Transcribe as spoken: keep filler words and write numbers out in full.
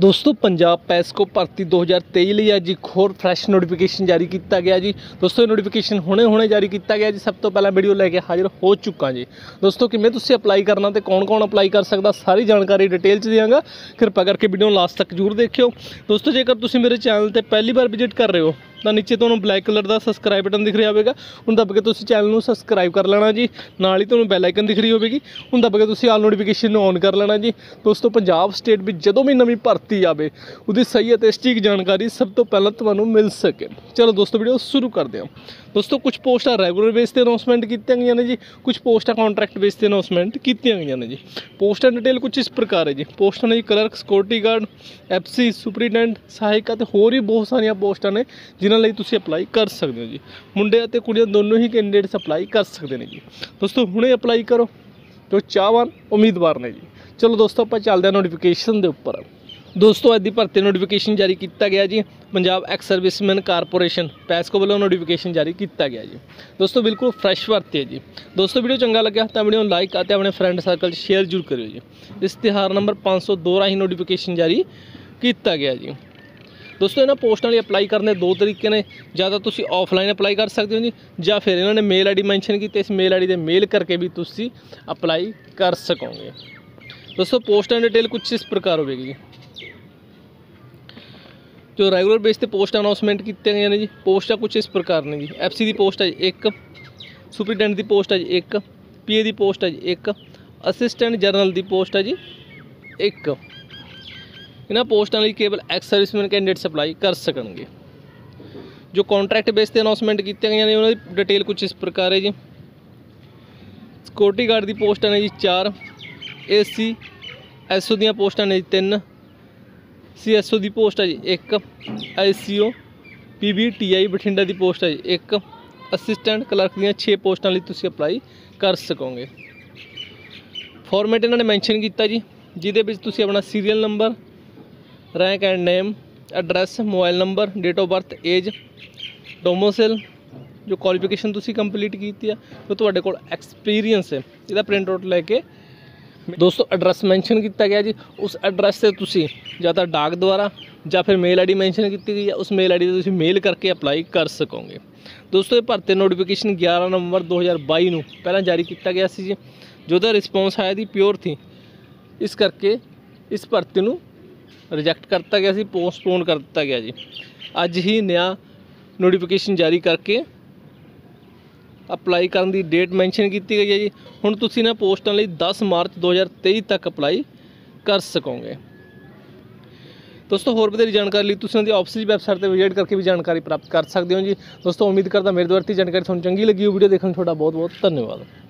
दोस्तों पंजाब पैस को भर्ती दो हज़ार तेई लिए अज एक होर फ्रैश नोटिफिकेशन जारी किया गया जी। दोस्तों नोटिफिकेशन हुणे हुणे जारी किया गया जी। सब तो पहला वीडियो लैके हाजिर हो चुका जी। दोस्तों किमें तुसीं अपलाई करना तो कौन कौन अपलाई कर सकता सारी जानकारी डिटेल देंगा, कृपा करके वीडियो लास्ट तक जरूर देखियो। दोस्तों जेकर तुसीं मेरे चैनल पर पहली बार विजिट कर रहे हो तो नीचे तो ब्लैक कलर का सबसक्राइब बटन दिख रहा होगा, उन दब के तुसीं चैनल में सबसक्राइब कर लेना जी। नाल ही तुहानूं बैल आइकन दिख रही होगी, उन दब के तुसीं आल नोटिफिकेशन ऑन कर लेना जी। दोस्तों पंजाब स्टेट भी जदों भी नवीं भर्ती आवे उसकी सही और सटीक जानकारी सब तो पहले तुहानूं मिल सके। चलो दोस्तों वीडियो शुरू करते हैं। दोस्तों कुछ पोस्टां रेगूलर बेस पर अनाउंसमेंट की गई ने जी, कुछ पोस्टां कॉन्ट्रैक्ट बेस पर अनाउंसमेंट की गई ने जी। पोस्टां डिटेल कुछ इस प्रकार है जी। पोस्टां ने जी clerk, security guard, F C, superintendent, सहायक और होर भी बहुत सारिया पोस्टां ने जिन्होंने लिए तुसीं अपलाई कर सकते हो जी। मुंडे और कुड़ियां दोनों ही कैंडीडेट्स अपलाई कर सकते हैं जी। दोस्तों हुणे अपलाई करो जो चाहवान उम्मीदवार ने जी। चलो दोस्तों आप चलते हैं नोटिफिकेशन के उपर। दोस्तों अज की भर्ती नोटिफिकेशन जारी किया गया जी। Punjab ex serviceman corporation PESCO वालों नोटिफिकेशन जारी किया गया जी। दोस्तों बिल्कुल फ्रैश भर्ती है जी। दोस्तों वीडियो चंगा लगे तो वीडियो लाइक और अपने फ्रेंड सर्कल शेयर जरूर करियो जी। इश्तिहार नंबर पाँच सौ दो राही नोटिफिकेशन जारी किया गया जी। दोस्तों इन्होंने पोस्टों अपलाई करने दो तरीके ने, या तो तुसी ऑफलाइन अपलाई कर सकते हो जी, या फिर इन्होंने मेल आई डी मैनशन की, इस मेल आई डी मेल करके भी तुसी अपलाई कर सकोगे। दोस्तों पोस्टों डिटेल कुछ इस प्रकार होगी जी। जो रेगुलर बेस पर पोस्ट अनाउंसमेंट की गई ने जी, पोस्टा कुछ इस प्रकार ने जी। एफ सी की पोस्ट है एक, सुपरीटेंडेंट की पोस्ट है जी एक, पी ए की पोस्ट है जी एक, असिस्टेंट जनरल की पोस्ट है जी एक। इन्होंने पोस्टों लिए केवल एक्स सर्विसमैन कैंडीडेट्स अपलाई कर सकेंगे। जो कॉन्ट्रैक्ट बेस पर अनाउंसमेंट की गई ने उन्होंने डिटेल कुछ इस प्रकार है जी। सिक्योरिटी गार्ड की पोस्ट ने जी चार, ए सी एस ओ दी पोस्टा ने जी तीन, सी एस ओ की पोस्ट है जी एक, I C O P B T I Bathinda की पोस्ट है जी एक। असिस्टेंट क्लर्क दी छे पोस्टों लिए अपलाई कर सकोगे। फॉर्मेट इन्होंने मैनशन किया जी, जिदे विच तुसी अपना serial number, rank and name, address, mobile number, date of birth, age, domicile, जो क्वालिफिकेशन तुसी कंप्लीट की है, जो तुहाडे कोल एक्सपीरियंस है, इसदा प्रिंट आउट लैके दोस्तों एड्रैस मैंशन किया गया जी। उस एड्रैस से तुसी या तो डाक द्वारा या फिर मेल आई डी मैनशन की गई है, उस मेल आई डी तुसी मेल करके अपलाई कर सकोगे। दोस्तों ये भर्ती नोटिफिकेशन ग्यारह नवंबर दो हज़ार बाईस नूं पहला जारी किया गया सी जी। जो दा रिस्पॉन्स आया थी प्योर थी, इस करके इस भर्ती नूं रिजैक्ट करता गया सी, पोस्टपोन कर दिता गया जी। अज ही नया नोटिफिकेशन जारी करके अपलाई करने की डेट मैनशन की गई है जी। हुण तुसीं इन्हां पोस्टां लई दस मार्च दो हज़ार तेईस तक अपलाई कर सकोगे। दोस्तों होर वधेरी जानकारी लई तुसीं इन्हां दी ऑफिशियल वैबसाइट पर विजिट करके भी जानकारी प्राप्त कर सकते हो जी। दोस्तों उम्मीद करता मेरे द्वारा जानकारी तुहानूं चंगी लगी। वीडियो देखने तुहाडा बहुत बहुत धन्यवाद।